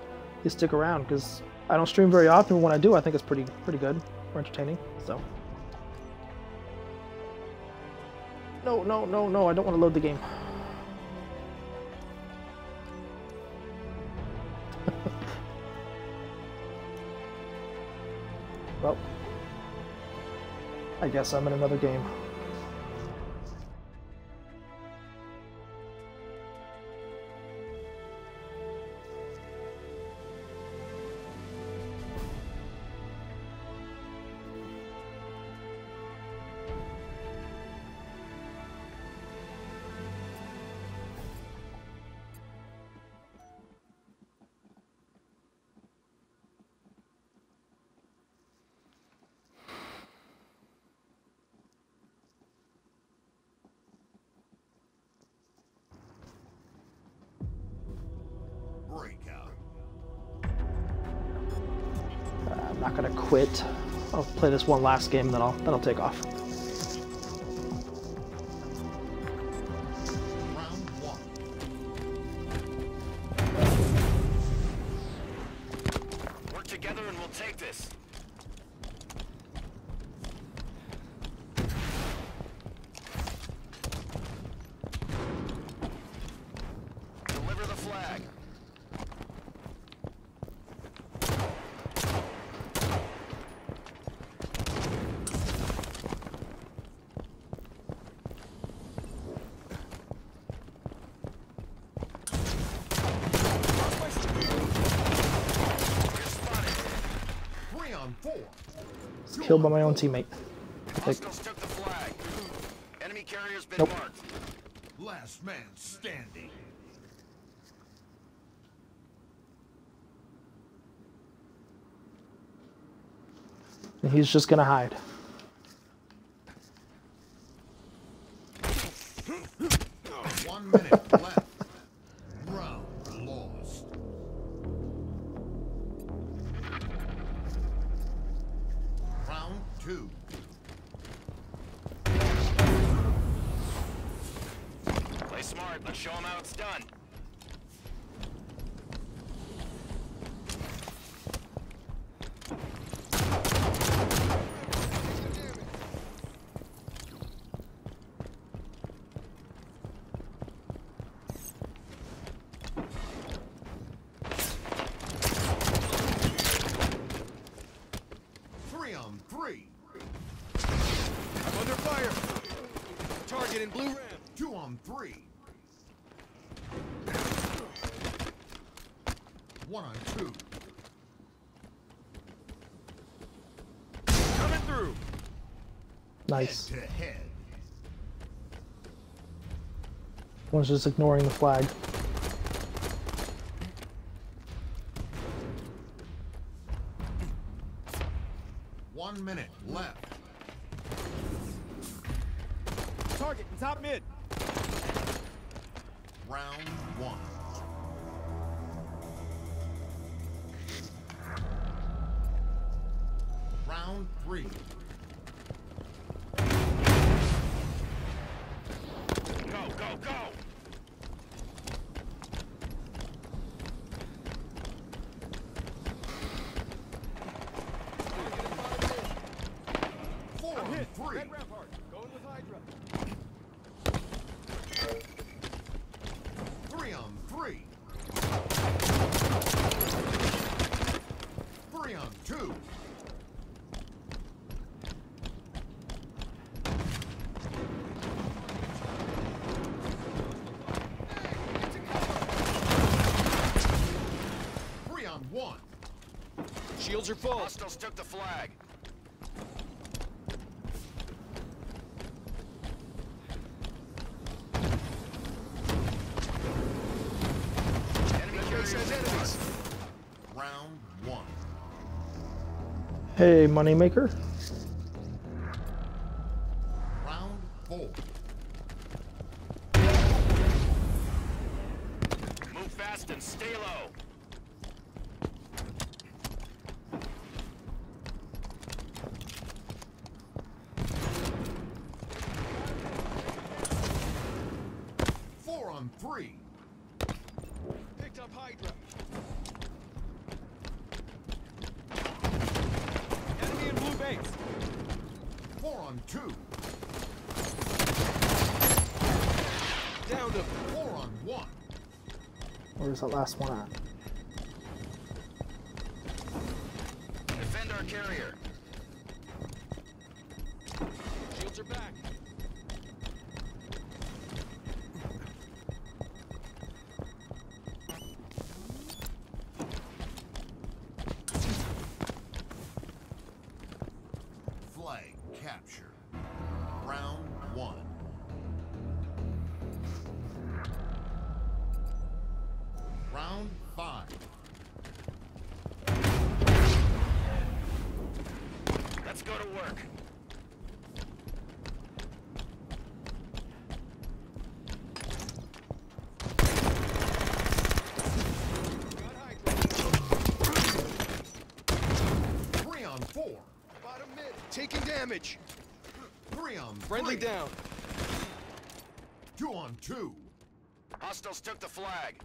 you stick around, because I don't stream very often. When I do, I think it's pretty pretty good. Entertaining. So no no no no I don't want to load the game. Well, I guess I'm in another game. Not gonna quit. I'll play this one last game, then I'll then I'll take off. Work together and we'll take this. Deliver the flag. Killed by my own teammate. Like, took the flag. Enemy carrier's been nope. Marked. Last man standing. And he's just gonna hide. One minute left. Let's show them how it's done. Three on three. I'm under fire. Target Get in blue ramp. Two on three. One on two. Coming through. Nice. Head to head. One's just ignoring the flag. One minute left. Target in top mid. Round one. Round three. Go, go, go. Shields are full. Hostiles took the flag. Enemy carries enemies. Round one. Hey, moneymaker. Round four. Move fast and stay low. Three. Picked up Hydra. Enemy in blue base. Four on two. Down to four on one. Where's that last one at? Defend our carrier. Shields are back. Capture. Round one. Round five. Let's go to work. Three on four. Bottom mid, taking damage. Three on three. Friendly down. Two on two. Hostiles took the flag.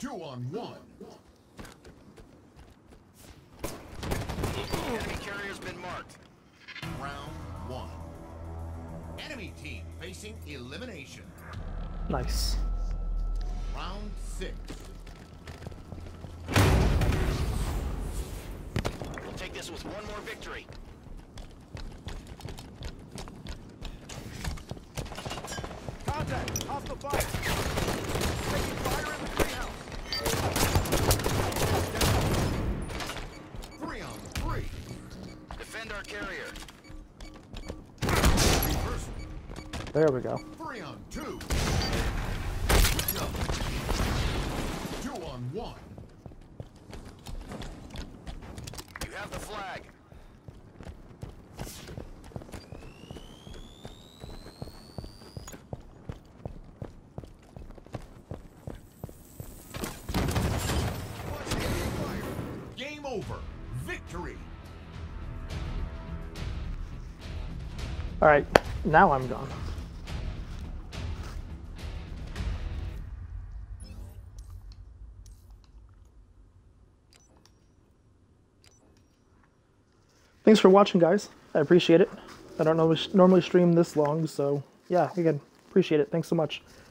Two on one. Enemy carrier's been marked. Round one. Enemy team facing elimination. Nice. Round six. We'll take this with one more victory. Contact! Off the fire! Taking fire in the treehouse! Three on three! Defend our carrier! There we go. Three on two! No. Two on one. You have the flag. Game over. Victory. All right, now I'm gone. Thanks for watching, guys. I appreciate it. I don't normally stream this long, so yeah, again, appreciate it. Thanks so much.